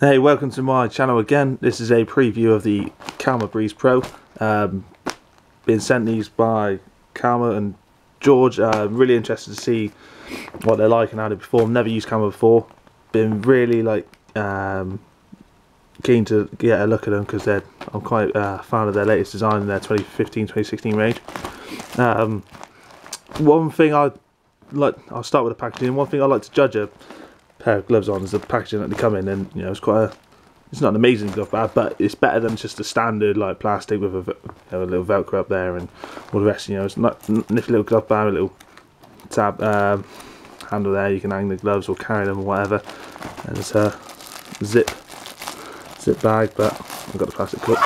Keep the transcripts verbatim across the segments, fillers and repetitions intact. Hey, welcome to my channel again. This is a preview of the Calma Breeze Pro. Um, been sent these by Calma and George. Uh, I'm really interested to see what they're like and how they perform. Never used Calma before. Been really like um, keen to get a look at them because they're I'm quite a uh, fan of their latest design in their twenty fifteen twenty sixteen range. Um, one thing I like, I'll start with the packaging. One thing I like to judge a pair of gloves on is the packaging that they come in, and you know it's quite a it's not an amazing glove bag, but it's better than just a standard like plastic with a, you know, a little velcro up there and all the rest. You know, it's not nifty little glove bag, a little tab um, handle there, you can hang the gloves or carry them or whatever, and it's a zip zip bag, but I've got the plastic clip.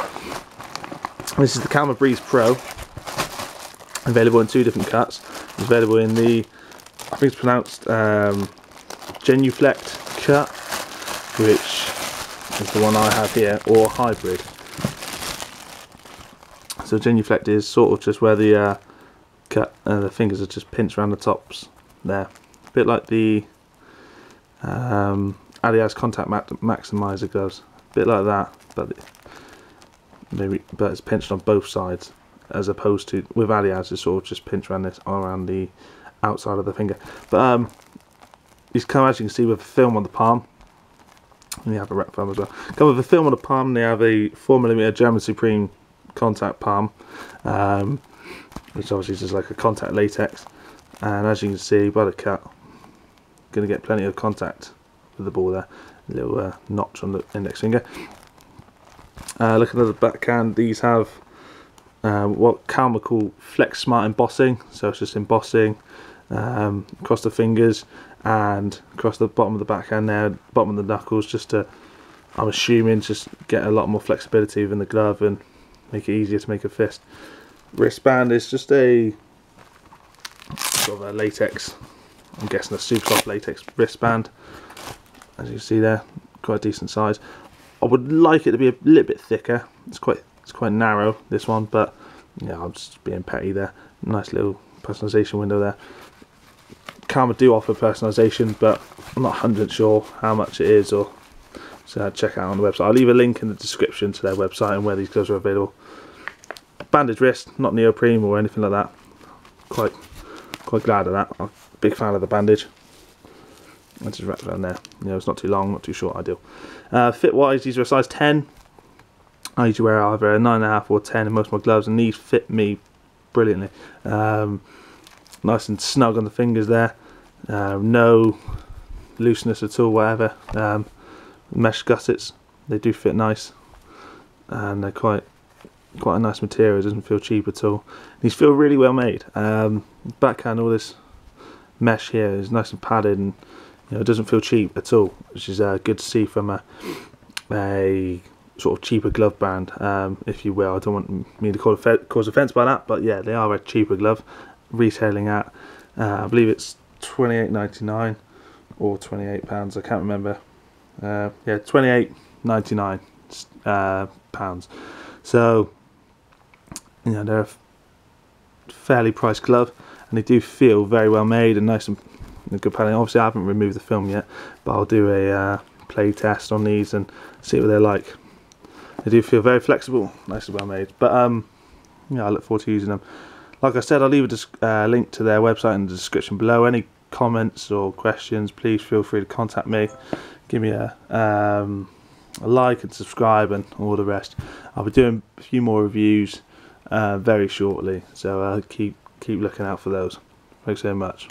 This is the Calma Breeze Pro, available in two different cuts. It's available in the, I think it's pronounced um, Genuflect cut, which is the one I have here, or hybrid. So Genuflect is sort of just where the uh, cut uh, the fingers are just pinched around the tops there, a bit like the um, Alias Contact Maximizer gloves, a bit like that, but maybe but it's pinched on both sides, as opposed to with Alias it's sort of just pinched around this around the outside of the finger. But um. These come, as you can see, with a film on the palm, and you have a wrap film as well. Come with a film on the palm. They have a four millimeter German Supreme contact palm, um, which obviously is just like a contact latex. And as you can see by the cut, going to get plenty of contact with the ball there. A little uh, notch on the index finger. Uh, looking at the backhand, these have uh, what Calma call Flex Smart embossing. So it's just embossing um, across the fingers and across the bottom of the backhand there, bottom of the knuckles, just to, I'm assuming, just get a lot more flexibility within the glove and make it easier to make a fist. Wristband is just a sort of a latex, I'm guessing a super soft latex wristband, as you see there, quite a decent size. I would like it to be a little bit thicker. It's quite it's quite narrow, this one, but yeah, you know, I'm just being petty there. Nice little personalisation window there. Calma do offer personalisation, but I'm not one hundred percent sure how much it is, or so check out on the website. I'll leave a link in the description to their website and where these gloves are available. Banded wrist, not neoprene or anything like that. Quite quite glad of that. I'm a big fan of the bandage. I just wrap it around there. You know, it's not too long, not too short, ideal. Uh, fit wise, these are a size ten. I usually wear either a nine and a half or ten in most of my gloves, and these fit me brilliantly. Um, Nice and snug on the fingers there, uh, no looseness at all, whatever. Um, mesh gussets, they do fit nice, and they're quite quite a nice material. It doesn't feel cheap at all. These feel really well made. Um, backhand, all this mesh here is nice and padded, and you know, it doesn't feel cheap at all, which is uh, good to see from a, a sort of cheaper glove brand, um, if you will. I don't want me to cause offence by that, but yeah, they are a cheaper glove. Retailing at uh, I believe it's twenty-eight ninety-nine or twenty-eight pounds, I can't remember. Uh, yeah, twenty-eight ninety-nine uh, pounds. So you know, they're a fairly priced glove, and they do feel very well made and nice and good padding. Obviously I haven't removed the film yet, but I'll do a uh, play test on these and see what they're like. They do feel very flexible, nice and well made, but um, yeah, I look forward to using them. Like I said, I'll leave a uh, link to their website in the description below. Any comments or questions, please feel free to contact me. Give me a, um, a like and subscribe and all the rest. I'll be doing a few more reviews uh, very shortly, so uh, keep, keep looking out for those. Thanks so much.